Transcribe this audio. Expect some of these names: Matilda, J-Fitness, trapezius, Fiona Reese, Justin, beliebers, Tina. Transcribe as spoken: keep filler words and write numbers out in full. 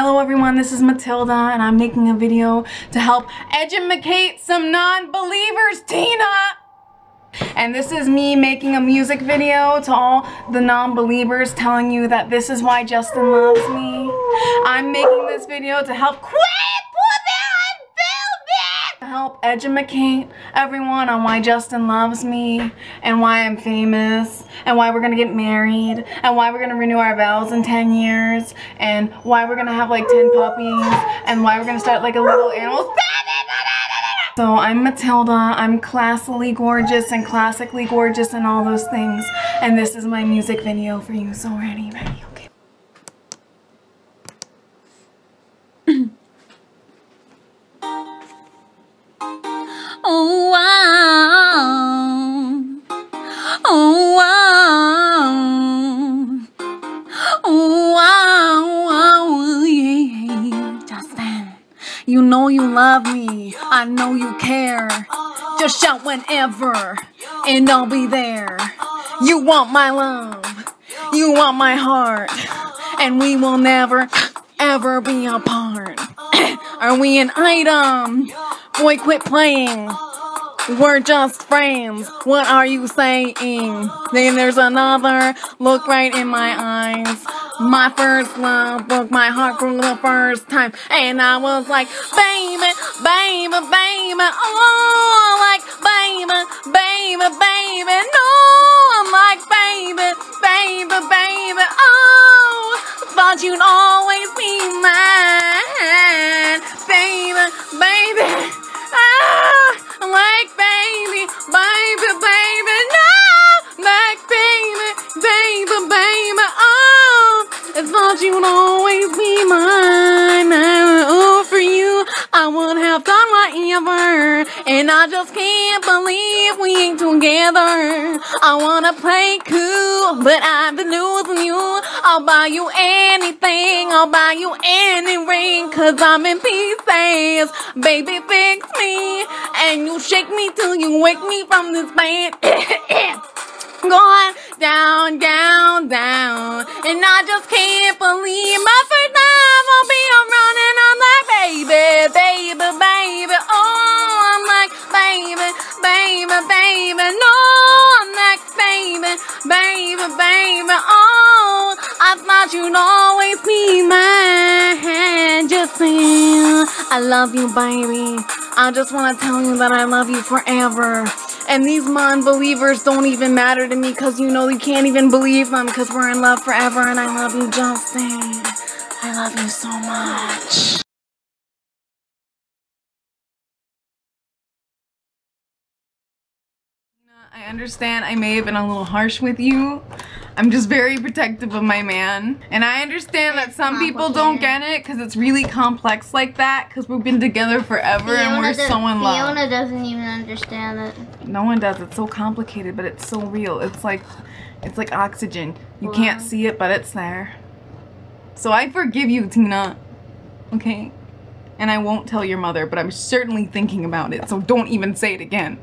Hello everyone, this is Matilda and I'm making a video to help educate some non-believers, Tina! And this is me making a music video to all the non-believers, telling you that this is why Justin loves me. I'm making this video to help quit! Help educate everyone on why Justin loves me and why I'm famous and why we're gonna get married and why we're gonna renew our vows in ten years and why we're gonna have like ten puppies and why we're gonna start like a little animal. So I'm Matilda, I'm classily gorgeous and classically gorgeous and all those things, and this is my music video for you. So ready, ready, okay. Oh wow, oh wow, oh wow, yeah. Justin, you know you love me, I know you care. Just shout whenever, and I'll be there. You want my love, you want my heart, and we will never, ever be apart. Are we an item? Boy, quit playing. We're just friends. What are you saying? Then there's another. Look right in my eyes. My first love broke my heart for the first time. And I was like, baby, baby, baby. Oh, like, baby, baby, baby. No, I'm like, baby, baby, baby. Oh, thought you'd always be mine. Baby, baby. Ah, like baby, baby, baby, no, like baby, baby, baby, oh, I thought you'd always be mine. Oh, for you, I wouldn't have done whatever, and I just can't believe we ain't together. I wanna play cool, but I've been losing you. I'll buy you anything, I'll buy you any ring, cause I'm in pieces. Baby, fix me, and you shake me till you wake me from this bed. Going down, down, down, and I just can't believe my first time I'll be around, and I'm like, baby, baby, baby, oh, I'm like, baby, baby, baby, no, I'm like, baby, baby, baby, oh, I thought you'd always be mine. Justin, I love you, baby. I just want to tell you that I love you forever. And these non-believers don't even matter to me, because you know you can't even believe them, because we're in love forever. And I love you, Justin. I love you so much. I understand I may have been a little harsh with you. I'm just very protective of my man. And I understand that some people don't get it, because it's really complex like that, because we've been together forever and we're so in love. Fiona doesn't even understand it. No one does. It's so complicated, but it's so real. It's like, it's like oxygen. You can't see it, but it's there. So I forgive you, Tina. Okay? And I won't tell your mother, but I'm certainly thinking about it, so don't even say it again.